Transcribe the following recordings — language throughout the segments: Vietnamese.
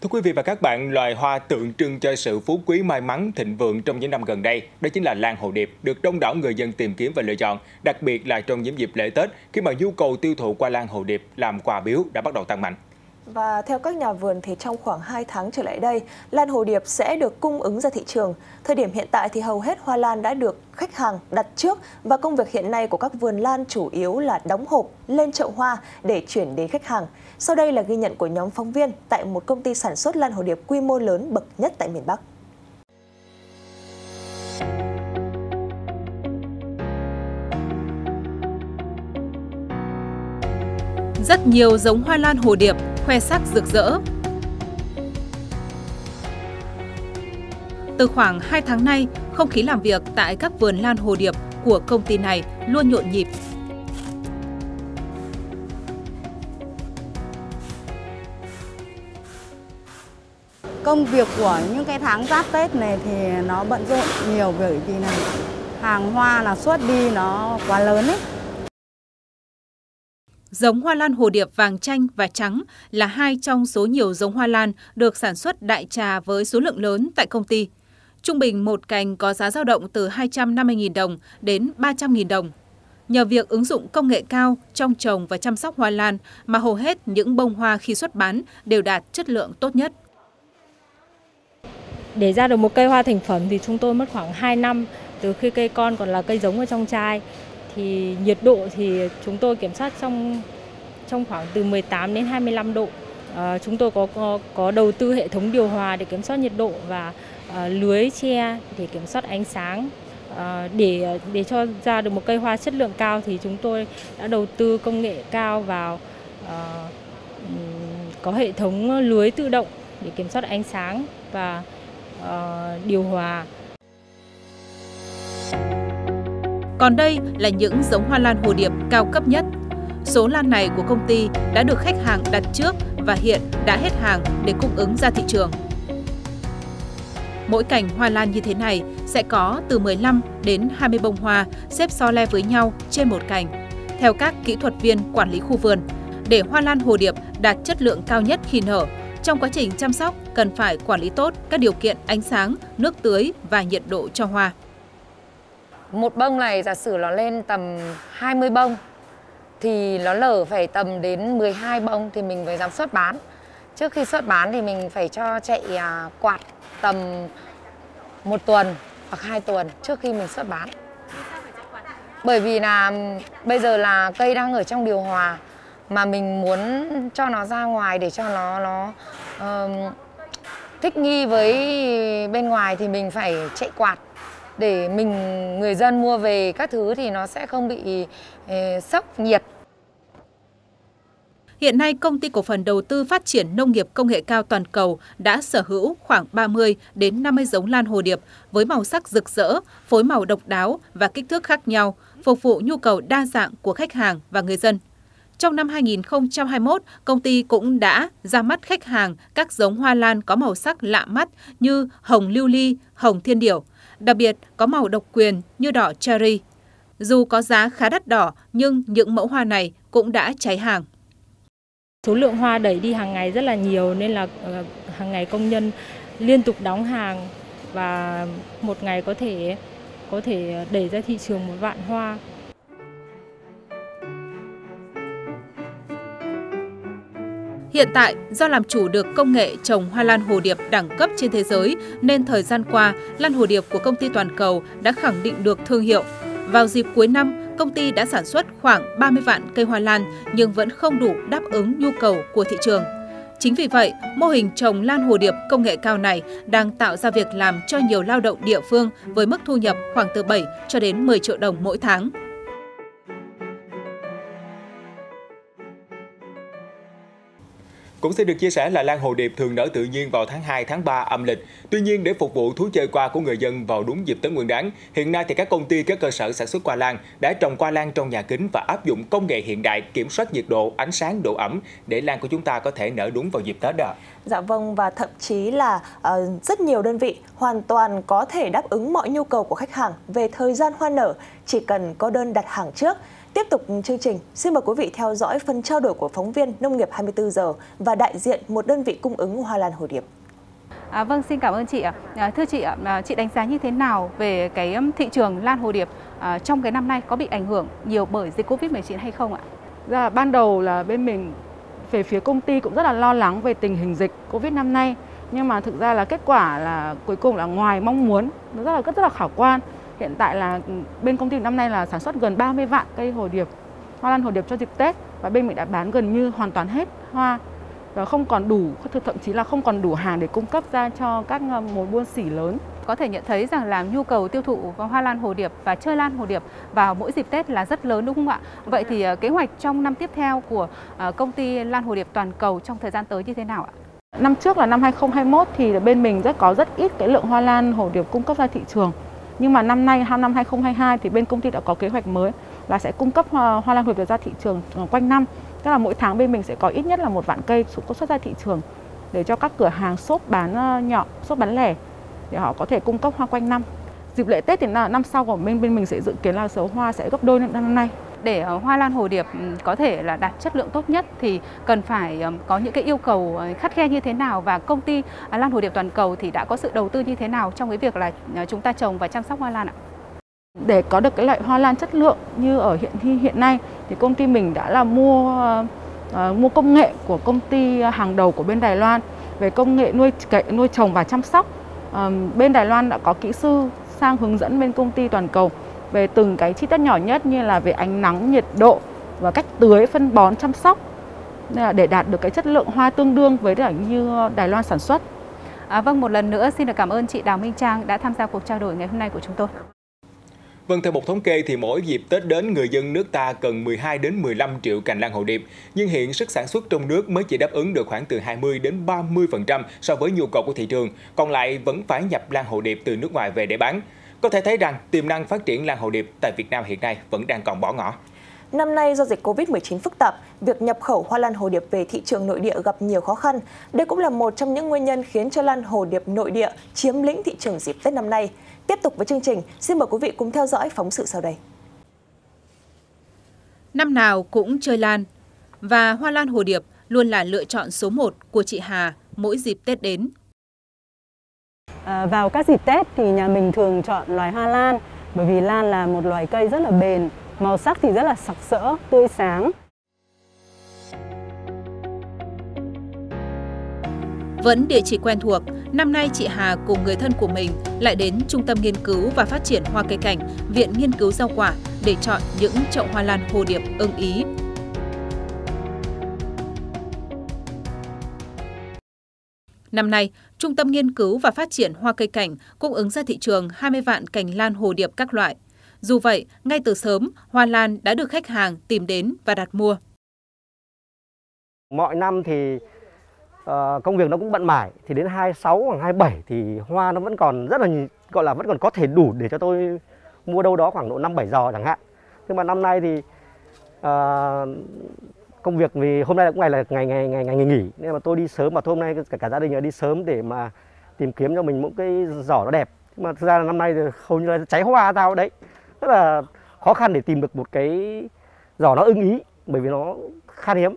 Thưa quý vị và các bạn, loài hoa tượng trưng cho sự phú quý, may mắn, thịnh vượng trong những năm gần đây, đó chính là Lan Hồ Điệp, được đông đảo người dân tìm kiếm và lựa chọn, đặc biệt là trong những dịp lễ Tết, khi mà nhu cầu tiêu thụ qua Lan Hồ Điệp làm quà biếu đã bắt đầu tăng mạnh. Và theo các nhà vườn thì trong khoảng 2 tháng trở lại đây, Lan Hồ Điệp sẽ được cung ứng ra thị trường. Thời điểm hiện tại thì hầu hết hoa lan đã được khách hàng đặt trước và công việc hiện nay của các vườn lan chủ yếu là đóng hộp, lên chậu hoa để chuyển đến khách hàng. Sau đây là ghi nhận của nhóm phóng viên tại một công ty sản xuất Lan Hồ Điệp quy mô lớn bậc nhất tại miền Bắc. Rất nhiều giống hoa lan hồ điệp khoe sắc rực rỡ. Từ khoảng 2 tháng nay, không khí làm việc tại các vườn lan hồ điệp của công ty này luôn nhộn nhịp. Công việc của những cái tháng giáp Tết này thì nó bận rộn nhiều bởi vì là hàng hoa là xuất đi nó quá lớn ấy. Giống hoa lan hồ điệp vàng chanh và trắng là hai trong số nhiều giống hoa lan được sản xuất đại trà với số lượng lớn tại công ty. Trung bình một cành có giá dao động từ 250.000 đồng đến 300.000 đồng. Nhờ việc ứng dụng công nghệ cao trong trồng và chăm sóc hoa lan mà hầu hết những bông hoa khi xuất bán đều đạt chất lượng tốt nhất. Để ra được một cây hoa thành phẩm thì chúng tôi mất khoảng 2 năm từ khi cây con còn là cây giống ở trong chai. Thì nhiệt độ thì chúng tôi kiểm soát trong khoảng từ 18 đến 25 độ. Chúng tôi có đầu tư hệ thống điều hòa để kiểm soát nhiệt độ và lưới che để kiểm soát ánh sáng. Để cho ra được một cây hoa chất lượng cao thì chúng tôi đã đầu tư công nghệ cao vào, có hệ thống lưới tự động để kiểm soát ánh sáng và điều hòa. Còn đây là những giống hoa lan hồ điệp cao cấp nhất. Số lan này của công ty đã được khách hàng đặt trước và hiện đã hết hàng để cung ứng ra thị trường. Mỗi cành hoa lan như thế này sẽ có từ 15 đến 20 bông hoa xếp so le với nhau trên một cành. Theo các kỹ thuật viên quản lý khu vườn, để hoa lan hồ điệp đạt chất lượng cao nhất khi nở, trong quá trình chăm sóc cần phải quản lý tốt các điều kiện ánh sáng, nước tưới và nhiệt độ cho hoa. Một bông này giả sử nó lên tầm 20 bông thì nó lở phải tầm đến 12 bông thì mình mới dám xuất bán. Trước khi xuất bán thì mình phải cho chạy quạt tầm 1 tuần hoặc 2 tuần trước khi mình xuất bán. Bởi vì là bây giờ là cây đang ở trong điều hòa mà mình muốn cho nó ra ngoài để cho nó thích nghi với bên ngoài thì mình phải chạy quạt. Để người dân mua về các thứ thì nó sẽ không bị sốc nhiệt. Hiện nay, Công ty Cổ phần Đầu tư Phát triển Nông nghiệp Công nghệ Cao Toàn cầu đã sở hữu khoảng 30 đến 50 giống lan hồ điệp với màu sắc rực rỡ, phối màu độc đáo và kích thước khác nhau, phục vụ nhu cầu đa dạng của khách hàng và người dân. Trong năm 2021, công ty cũng đã ra mắt khách hàng các giống hoa lan có màu sắc lạ mắt như hồng lưu ly, hồng thiên điểu, đặc biệt có màu độc quyền như đỏ cherry. Dù có giá khá đắt đỏ nhưng những mẫu hoa này cũng đã cháy hàng. Số lượng hoa đẩy đi hàng ngày rất là nhiều nên là hàng ngày công nhân liên tục đóng hàng và một ngày có thể đẩy ra thị trường 1 vạn hoa. Hiện tại, do làm chủ được công nghệ trồng hoa lan hồ điệp đẳng cấp trên thế giới, nên thời gian qua, lan hồ điệp của công ty toàn cầu đã khẳng định được thương hiệu. Vào dịp cuối năm, công ty đã sản xuất khoảng 30 vạn cây hoa lan nhưng vẫn không đủ đáp ứng nhu cầu của thị trường. Chính vì vậy, mô hình trồng lan hồ điệp công nghệ cao này đang tạo ra việc làm cho nhiều lao động địa phương với mức thu nhập khoảng từ 7 cho đến 10 triệu đồng mỗi tháng. Cũng sẽ được chia sẻ là lan hồ điệp thường nở tự nhiên vào tháng 2, tháng 3 âm lịch. Tuy nhiên, để phục vụ thú chơi hoa của người dân vào đúng dịp Tết Nguyên Đán, hiện nay thì các công ty, các cơ sở sản xuất hoa lan đã trồng hoa lan trong nhà kính và áp dụng công nghệ hiện đại kiểm soát nhiệt độ, ánh sáng, độ ẩm để lan của chúng ta có thể nở đúng vào dịp Tết đó. Dạ vâng, và thậm chí là rất nhiều đơn vị hoàn toàn có thể đáp ứng mọi nhu cầu của khách hàng về thời gian hoa nở, chỉ cần có đơn đặt hàng trước. Tiếp tục chương trình, xin mời quý vị theo dõi phần trao đổi của phóng viên Nông nghiệp 24 giờ và đại diện một đơn vị cung ứng hoa lan hồ điệp. Vâng, xin cảm ơn chị ạ. Thưa chị ạ, chị đánh giá như thế nào về cái thị trường lan hồ điệp trong cái năm nay có bị ảnh hưởng nhiều bởi dịch Covid-19 hay không ạ? Dạ, ban đầu là bên mình về phía công ty cũng rất là lo lắng về tình hình dịch Covid năm nay, nhưng mà thực ra là kết quả là cuối cùng là ngoài mong muốn, nó rất là khả quan. Hiện tại là bên công ty năm nay là sản xuất gần 30 vạn cây hồ điệp, hoa lan hồ điệp cho dịp Tết, và bên mình đã bán gần như hoàn toàn hết hoa và không còn đủ, thậm chí là không còn đủ hàng để cung cấp ra cho các mối buôn sỉ lớn. Có thể nhận thấy rằng là nhu cầu tiêu thụ hoa lan hồ điệp và chơi lan hồ điệp vào mỗi dịp Tết là rất lớn, đúng không ạ? Vậy thì kế hoạch trong năm tiếp theo của công ty Lan Hồ Điệp Toàn cầu trong thời gian tới như thế nào ạ? Năm trước là năm 2021 thì bên mình có rất ít cái lượng hoa lan hồ điệp cung cấp ra thị trường. Nhưng mà năm nay, năm 2022 thì bên công ty đã có kế hoạch mới là sẽ cung cấp hoa lan hồ điệp ra thị trường quanh năm. Tức là mỗi tháng bên mình sẽ có ít nhất là 1 vạn cây xuất ra thị trường để cho các cửa hàng shop bán nhỏ, shop bán lẻ để họ có thể cung cấp hoa quanh năm. Dịp lễ Tết thì năm sau của bên mình sẽ dự kiến là số hoa sẽ gấp đôi năm nay. Để hoa lan hồ điệp có thể là đạt chất lượng tốt nhất thì cần phải có những cái yêu cầu khắt khe như thế nào, và công ty Lan Hồ Điệp Toàn cầu thì đã có sự đầu tư như thế nào trong cái việc là chúng ta trồng và chăm sóc hoa lan ạ? Để có được cái loại hoa lan chất lượng như ở hiện nay thì công ty mình đã là mua công nghệ của công ty hàng đầu của bên Đài Loan về công nghệ nuôi trồng và chăm sóc. Bên Đài Loan đã có kỹ sư sang hướng dẫn bên công ty toàn cầu về từng cái chi tiết nhỏ nhất, như là về ánh nắng, nhiệt độ và cách tưới, phân bón, chăm sóc, để đạt được cái chất lượng hoa tương đương với như Đài Loan sản xuất. Vâng, một lần nữa xin được cảm ơn chị Đào Minh Trang đã tham gia cuộc trao đổi ngày hôm nay của chúng tôi. Vâng, theo một thống kê thì mỗi dịp Tết đến, người dân nước ta cần 12 đến 15 triệu cành lan hồ điệp, nhưng hiện sức sản xuất trong nước mới chỉ đáp ứng được khoảng từ 20 đến 30% so với nhu cầu của thị trường, còn lại vẫn phải nhập lan hồ điệp từ nước ngoài về để bán. Có thể thấy rằng tiềm năng phát triển lan hồ điệp tại Việt Nam hiện nay vẫn đang còn bỏ ngỏ. Năm nay do dịch Covid-19 phức tạp, việc nhập khẩu hoa lan hồ điệp về thị trường nội địa gặp nhiều khó khăn. Đây cũng là một trong những nguyên nhân khiến cho lan hồ điệp nội địa chiếm lĩnh thị trường dịp Tết năm nay. Tiếp tục với chương trình, xin mời quý vị cùng theo dõi phóng sự sau đây. Năm nào cũng chơi lan, và hoa lan hồ điệp luôn là lựa chọn số 1 của chị Hà mỗi dịp Tết đến. Vào các dịp Tết thì nhà mình thường chọn loài hoa lan, bởi vì lan là một loài cây rất là bền, màu sắc thì rất là sặc sỡ, tươi sáng. Vẫn địa chỉ quen thuộc, năm nay chị Hà cùng người thân của mình lại đến Trung tâm Nghiên cứu và Phát triển Hoa Cây Cảnh, Viện Nghiên cứu Rau Quả để chọn những chậu hoa lan hồ điệp ưng ý. Năm nay, Trung tâm Nghiên cứu và Phát triển Hoa Cây Cảnh cung ứng ra thị trường 20 vạn cành lan hồ điệp các loại. Dù vậy, ngay từ sớm, hoa lan đã được khách hàng tìm đến và đặt mua. Mọi năm thì công việc nó cũng bận mải, thì đến 26 hoặc 27 thì hoa nó vẫn còn rất là, gọi là vẫn còn có thể đủ để cho tôi mua đâu đó khoảng độ 5-7 giò chẳng hạn. Nhưng mà năm nay thì công việc vì hôm nay cũng ngày nghỉ, nên mà tôi đi sớm, mà hôm nay cả gia đình đi sớm để mà tìm kiếm cho mình một cái giỏ nó đẹp. Nhưng mà thực ra là năm nay thì hầu như là cháy hoa tao đấy, rất là khó khăn để tìm được một cái giỏ nó ưng ý, bởi vì nó khan hiếm.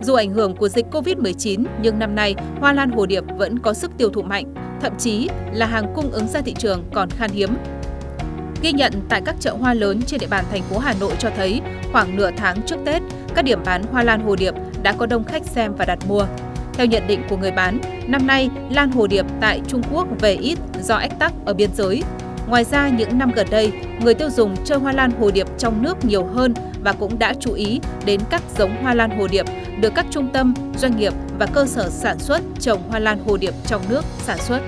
Dù ảnh hưởng của dịch Covid-19 nhưng năm nay hoa lan hồ điệp vẫn có sức tiêu thụ mạnh, thậm chí là hàng cung ứng ra thị trường còn khan hiếm. Ghi nhận tại các chợ hoa lớn trên địa bàn thành phố Hà Nội cho thấy khoảng nửa tháng trước Tết, các điểm bán hoa lan hồ điệp đã có đông khách xem và đặt mua. Theo nhận định của người bán, năm nay lan hồ điệp tại Trung Quốc về ít do ách tắc ở biên giới. Ngoài ra, những năm gần đây, người tiêu dùng chơi hoa lan hồ điệp trong nước nhiều hơn và cũng đã chú ý đến các giống hoa lan hồ điệp được các trung tâm, doanh nghiệp và cơ sở sản xuất trồng hoa lan hồ điệp trong nước sản xuất.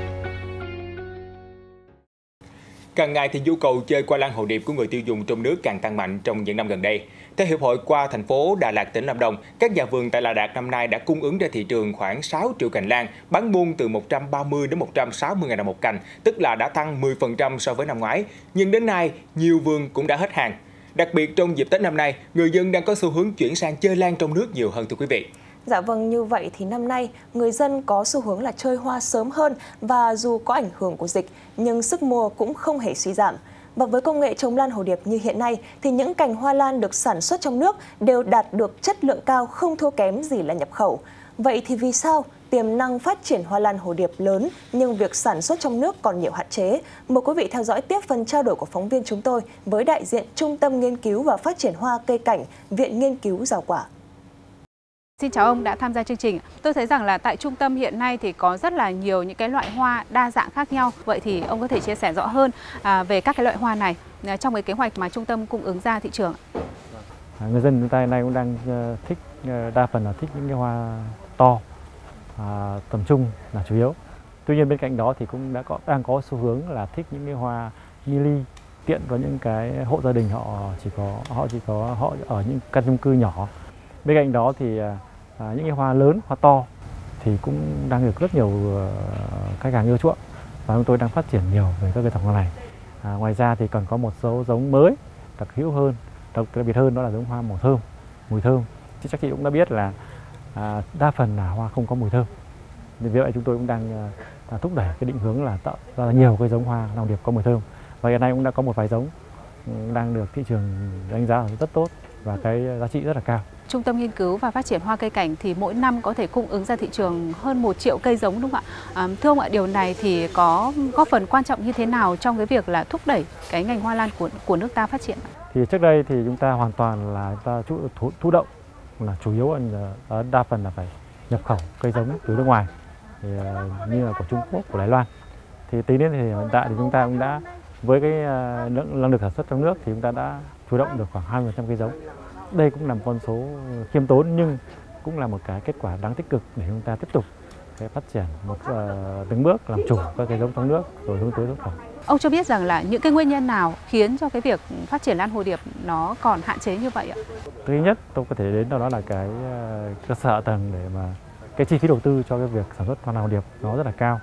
Càng ngày thì nhu cầu chơi hoa lan hồ điệp của người tiêu dùng trong nước càng tăng mạnh trong những năm gần đây. Theo Hiệp hội Hoa thành phố Đà Lạt, tỉnh Lâm Đồng, các nhà vườn tại Đà Lạt năm nay đã cung ứng ra thị trường khoảng 6 triệu cành lan, bán buôn từ 130 đến 160 ngàn đồng một cành, tức là đã tăng 10% so với năm ngoái. Nhưng đến nay, nhiều vườn cũng đã hết hàng. Đặc biệt trong dịp Tết năm nay, người dân đang có xu hướng chuyển sang chơi lan trong nước nhiều hơn, thưa quý vị. Dạ vâng, như vậy thì năm nay người dân có xu hướng là chơi hoa sớm hơn, và dù có ảnh hưởng của dịch nhưng sức mua cũng không hề suy giảm. Và với công nghệ chống lan hồ điệp như hiện nay thì những cành hoa lan được sản xuất trong nước đều đạt được chất lượng cao không thua kém gì là nhập khẩu. Vậy thì vì sao tiềm năng phát triển hoa lan hồ điệp lớn nhưng việc sản xuất trong nước còn nhiều hạn chế? Mời quý vị theo dõi tiếp phần trao đổi của phóng viên chúng tôi với đại diện Trung tâm Nghiên cứu và Phát triển Hoa Cây Cảnh, Viện Nghiên cứu Rau Quả. Xin chào ông đã tham gia chương trình. Tôi thấy rằng là tại trung tâm hiện nay thì có rất là nhiều những cái loại hoa đa dạng khác nhau. Vậy thì ông có thể chia sẻ rõ hơn về các cái loại hoa này trong cái kế hoạch mà trung tâm cung ứng ra thị trường. Người dân chúng ta hiện nay cũng đang thích, đa phần là thích những cái hoa to, tầm trung là chủ yếu. Tuy nhiên bên cạnh đó thì cũng đang có xu hướng là thích những cái hoa mini, tiện có những cái hộ gia đình họ ở những căn chung cư nhỏ. Bên cạnh đó thì những cái hoa lớn, hoa to thì cũng đang được rất nhiều khách hàng ưa chuộng và chúng tôi đang phát triển nhiều về các cây trồng hoa này. Ngoài ra thì còn có một số giống mới đặc hữu hơn, đặc biệt hơn đó là giống hoa màu thơm, mùi thơm. Chứ chắc chị cũng đã biết là đa phần là hoa không có mùi thơm. Vì vậy chúng tôi cũng đang thúc đẩy cái định hướng là tạo ra nhiều cái giống hoa lan điệp có mùi thơm. Và hiện nay cũng đã có một vài giống đang được thị trường đánh giá rất tốt và cái giá trị rất là cao. Trung tâm Nghiên cứu và Phát triển Hoa Cây Cảnh thì mỗi năm có thể cung ứng ra thị trường hơn 1 triệu cây giống, đúng không ạ? Thưa ông ạ, điều này thì có góp phần quan trọng như thế nào trong cái việc là thúc đẩy cái ngành hoa lan của nước ta phát triển? Thì trước đây thì chúng ta hoàn toàn là thụ động, là chủ yếu là đa phần là phải nhập khẩu cây giống từ nước ngoài, thì như là của Trung Quốc, của Đài Loan. Thì tính đến thì hiện tại thì chúng ta cũng đã với cái năng lực sản xuất trong nước thì chúng ta đã chủ động được khoảng 20% cây giống. Đây cũng là một con số khiêm tốn nhưng cũng là một cái kết quả đáng tích cực để chúng ta tiếp tục phát triển từng bước làm chủ các cái giống trong nước rồi hướng tới xuất khẩu. Ông cho biết rằng là những cái nguyên nhân nào khiến cho cái việc phát triển lan hồ điệp nó còn hạn chế như vậy ạ? Thứ nhất tôi có thể đến đó là cái cơ sở hạ tầng để mà cái chi phí đầu tư cho cái việc sản xuất hoa lan hồ điệp nó rất là cao.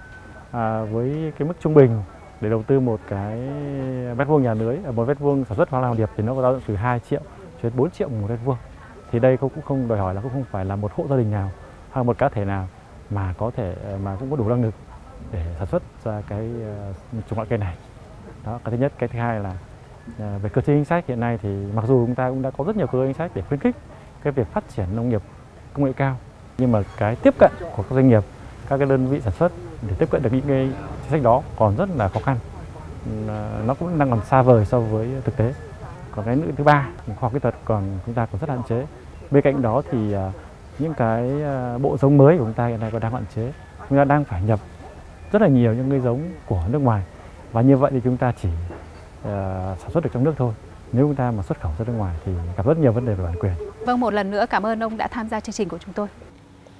Với cái mức trung bình để đầu tư một cái mét vuông nhà lưới, một mét vuông sản xuất hoa lan hồ điệp thì nó có dao động từ 2 triệu 4 triệu một mét vuông, thì đây cũng không đòi hỏi là cũng không phải là một hộ gia đình nào hay một cá thể nào mà có thể mà cũng có đủ năng lực để sản xuất ra cái chủng loại cây này. Đó, cái thứ nhất. Cái thứ hai là về cơ chế chính sách hiện nay thì mặc dù chúng ta cũng đã có rất nhiều cơ chế chính sách để khuyến khích cái việc phát triển nông nghiệp công nghệ cao, nhưng mà cái tiếp cận của các doanh nghiệp, các cái đơn vị sản xuất để tiếp cận được những cái chính sách đó còn rất là khó khăn, nó cũng đang còn xa vời so với thực tế. Còn cái thứ ba, khoa học kỹ thuật chúng ta còn rất hạn chế. Bên cạnh đó thì những cái bộ giống mới của chúng ta hiện nay còn đang hạn chế. Chúng ta đang phải nhập rất là nhiều những cái giống của nước ngoài và như vậy thì chúng ta chỉ sản xuất được trong nước thôi. Nếu chúng ta mà xuất khẩu ra nước ngoài thì gặp rất nhiều vấn đề về bản quyền. Vâng, một lần nữa cảm ơn ông đã tham gia chương trình của chúng tôi.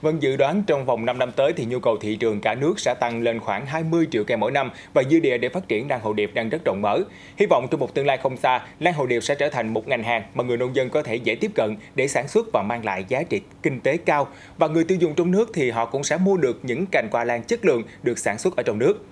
Vâng, dự đoán trong vòng 5 năm tới thì nhu cầu thị trường cả nước sẽ tăng lên khoảng 20 triệu cây mỗi năm và dư địa để phát triển lan hồ điệp đang rất rộng mở. Hy vọng trong một tương lai không xa, lan hồ điệp sẽ trở thành một ngành hàng mà người nông dân có thể dễ tiếp cận để sản xuất và mang lại giá trị kinh tế cao. Và người tiêu dùng trong nước thì họ cũng sẽ mua được những cành hoa lan chất lượng được sản xuất ở trong nước.